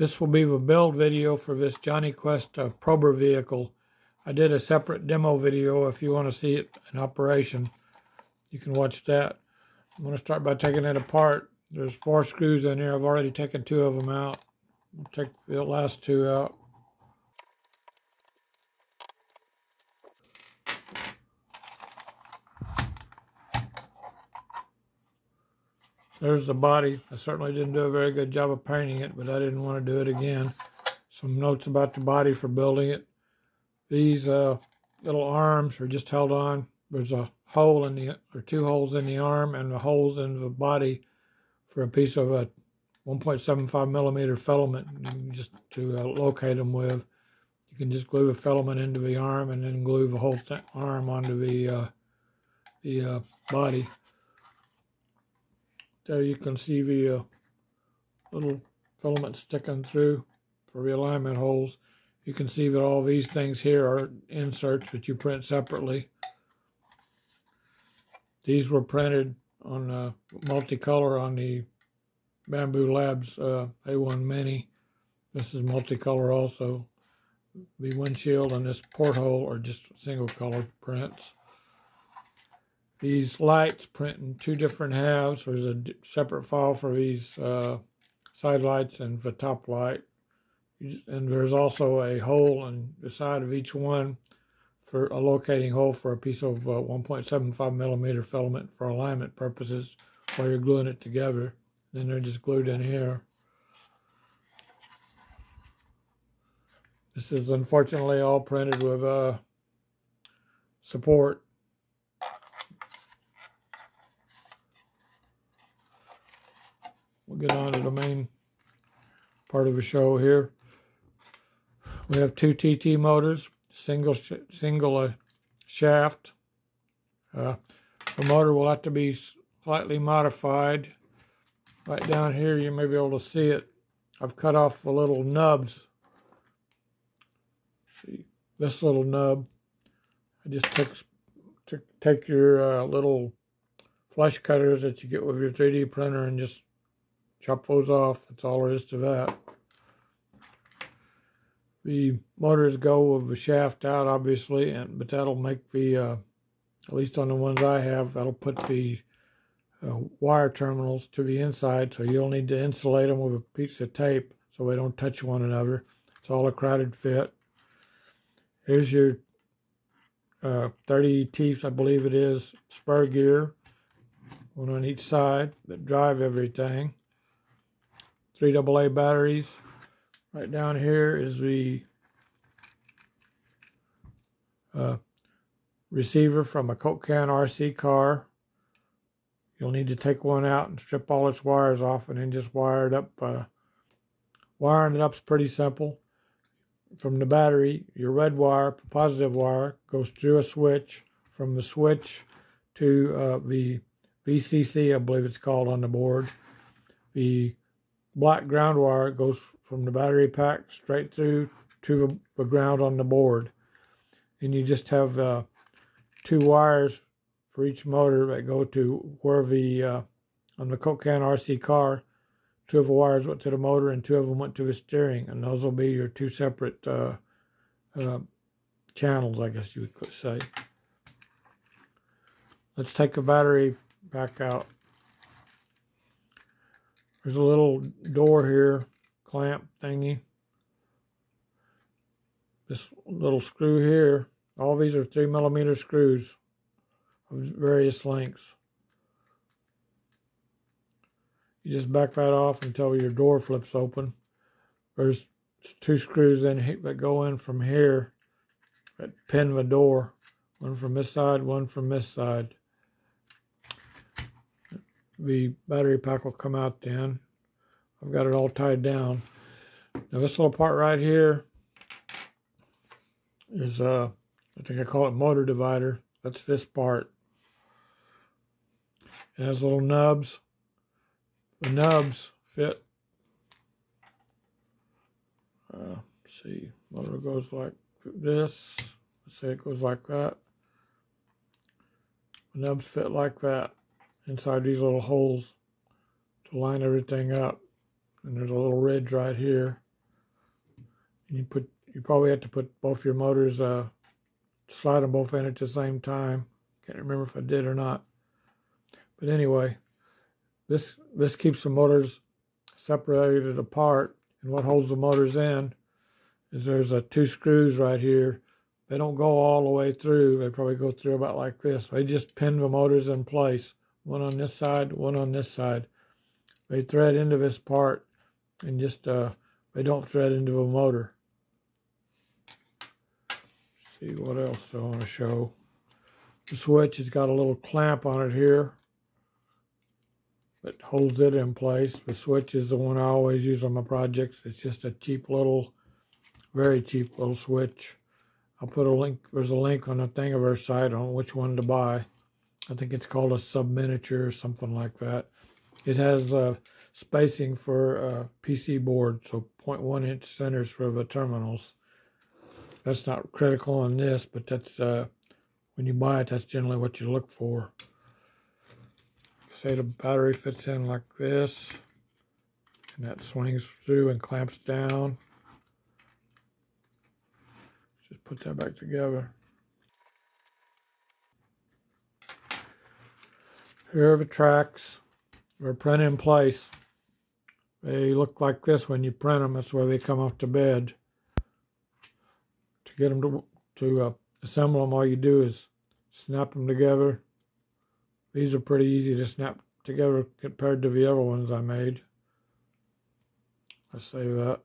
This will be the build video for this Johnny Quest Prober vehicle. I did a separate demo video. If you want to see it in operation, you can watch that. I'm going to start by taking it apart. There's 4 screws in here. I've already taken 2 of them out. I'll take the last 2 out. There's the body. I certainly didn't do a very good job of painting it, but I didn't want to do it again. Some notes about the body for building it. These little arms are just held on. There's a hole in the, or 2 holes in the arm, and the holes in the body for a piece of a 1.75 millimeter filament, just to locate them with. You can just glue the filament into the arm and then glue the whole arm onto the body. There you can see the little filament sticking through for realignment holes. You can see that all these things here are inserts that you print separately. These were printed on multicolor on the Bambu Labs A1 Mini. This is multicolor also. The windshield and this porthole are just single color prints. These lights print in 2 different halves. There's a separate file for these side lights and the top light. And there's also a hole on the side of each one for a locating hole for a piece of 1.75 millimeter filament for alignment purposes while you're gluing it together. Then they're just glued in here. This is unfortunately all printed with support. We'll get on to the main part of the show here. We have 2 TT motors, single shaft. The motor will have to be slightly modified. Right down here, you may be able to see it. I've cut off the little nubs. See this little nub? I just take your little flesh cutters that you get with your 3D printer and just chop those off. That's all there is to that. The motors go with the shaft out, obviously, but that'll make the, at least on the ones I have, that'll put the wire terminals to the inside. So you'll need to insulate them with a piece of tape so they don't touch one another. It's all a crowded fit. Here's your 30 teeth, I believe it is, spur gear. One on each side that drive everything. 3 AA batteries. Right down here is the receiver from a Coke can RC car. You'll need to take one out and strip all its wires off and then just wire it up. Wiring it up is pretty simple. From the battery, your red wire, positive wire, goes through a switch. From the switch to the VCC, I believe it's called on the board. The black ground wire goes from the battery pack straight through to the ground on the board. And you just have 2 wires for each motor that go to where the, on the Coke can RC car, 2 of the wires went to the motor and 2 of them went to the steering. And those will be your 2 separate channels, I guess you could say. Let's take the battery pack out. There's a little door here, clamp thingy. This little screw here, all these are 3 millimeter screws of various lengths. You just back that off until your door flips open. There's 2 screws in that go in from here that pin the door. One from this side, one from this side. The battery pack will come out then. I've got it all tied down. Now this little part right here is, I think I call it motor divider. That's this part. It has little nubs. The nubs fit. Let's see, motor goes like this. Let's say it goes like that. The nubs fit like that inside these little holes to line everything up. And there's a little ridge right here. And you probably have to put both your motors, slide them both in at the same time. Can't remember if I did or not. But anyway, this keeps the motors separated apart. And what holds the motors in is there's two screws right here. They don't go all the way through. They probably go through about like this. They just pin the motors in place. One on this side, one on this side. They thread into this part and just, they don't thread into a motor. Let's see what else I want to show. The switch has got a little clamp on it here that holds it in place. The switch is the one I always use on my projects. It's just a cheap little, very cheap little switch. I'll put a link, there's a link on the Thingiverse site on which one to buy. I think it's called a sub-miniature or something like that. It has spacing for PC board, so 0.1-inch centers for the terminals. That's not critical on this, but that's when you buy it, that's generally what you look for. Say the battery fits in like this, and that swings through and clamps down. Just put that back together. Here are the tracks. They're printed in place. They look like this when you print them. That's where they come off the bed. To get them to assemble them, all you do is snap them together. These are pretty easy to snap together compared to the other ones I made. Let's save that.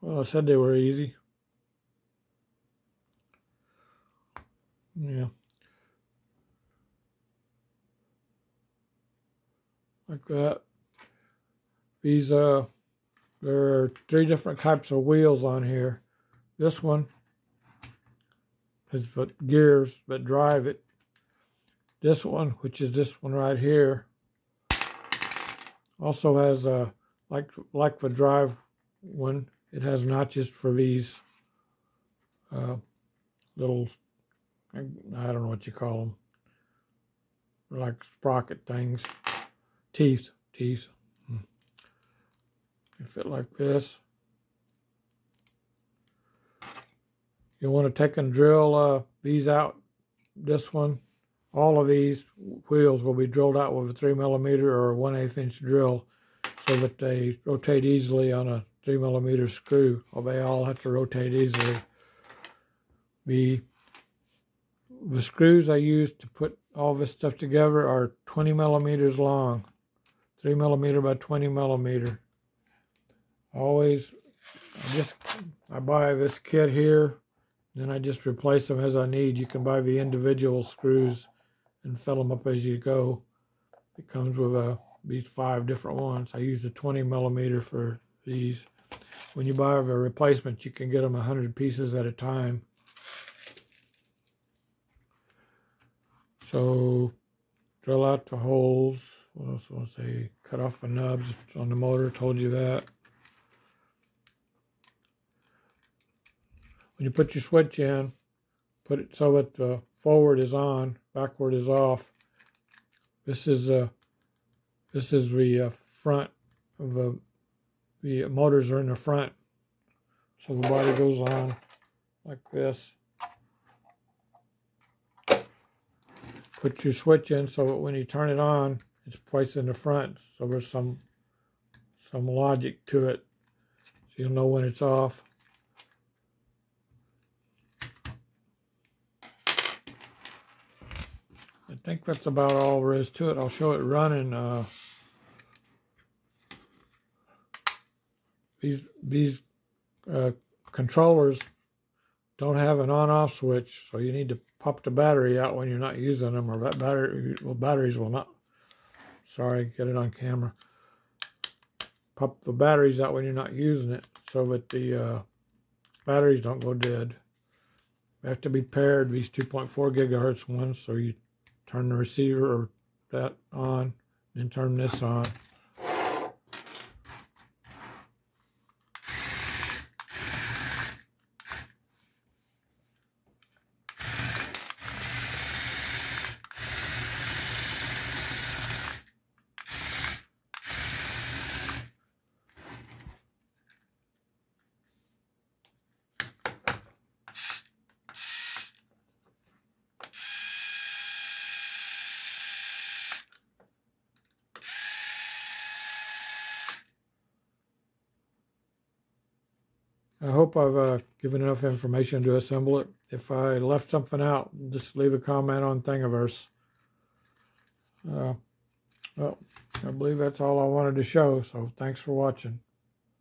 Well, I said they were easy. Yeah. Like that. These, there are three different types of wheels on here. This one is the gears that drive it. This one, which is this one right here, also has, like the drive one, it has notches for these little, I don't know what you call them. They're like sprocket things. Teeth. They fit like this. You want to take and drill these out. This one, all of these wheels will be drilled out with a 3mm or 1/8-inch drill so that they rotate easily on a 3mm screw. Or they all have to rotate easily. The screws I use to put all this stuff together are 20mm long, 3mm by 20mm. I buy this kit here, then I just replace them as I need. You can buy the individual screws and fill them up as you go. It comes with these 5 different ones. I use the 20mm for these. When you buy a replacement, you can get them 100 pieces at a time. So drill out the holes. What else was I say? Cut off the nubs on the motor, told you that. When you put your switch in, put it so that the forward is on, backward is off. This is the front of the motors are in the front, so the body goes on like this. Put your switch in so that when you turn it on, it's placed in the front, so there's some logic to it, so you'll know when it's off. I think that's about all there is to it. I'll show it running. These controllers don't have an on-off switch, so you need to pop the battery out when you're not using them, or that batteries will not. Sorry, get it on camera. Pop the batteries out when you're not using it, so that the batteries don't go dead. They have to be paired. These 2.4 GHz ones, so you turn the receiver or that on, then turn this on. I hope I've given enough information to assemble it. If I left something out, just leave a comment on Thingiverse. Well, I believe that's all I wanted to show, so thanks for watching.